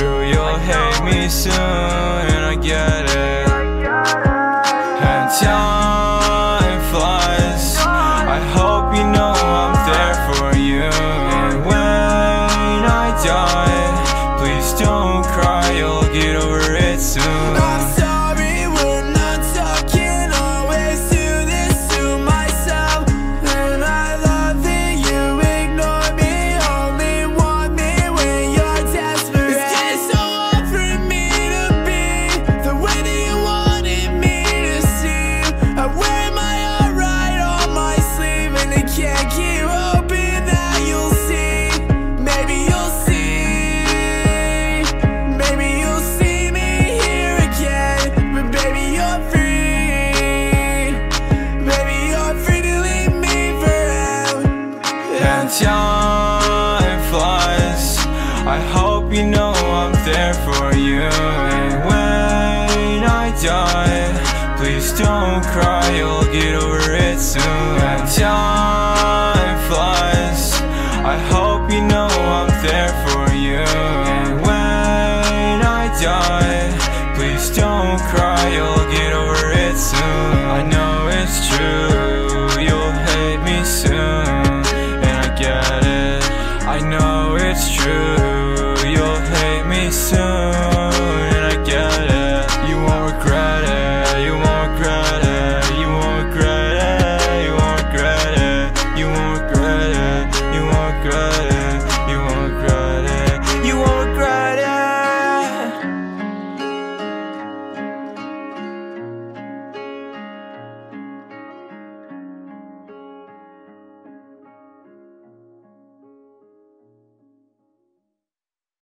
true, you'll hate me soon, and I get it. And time flies, I hope you know I'm there for you. And when I die, please don't cry, you'll get over it soon. Time flies, I hope you know I'm there for you. And when I die, please don't cry, you'll get over it soon. And time flies, I hope you know I'm there for you. And when I die, please don't cry, you'll get over it soon. I know it's true.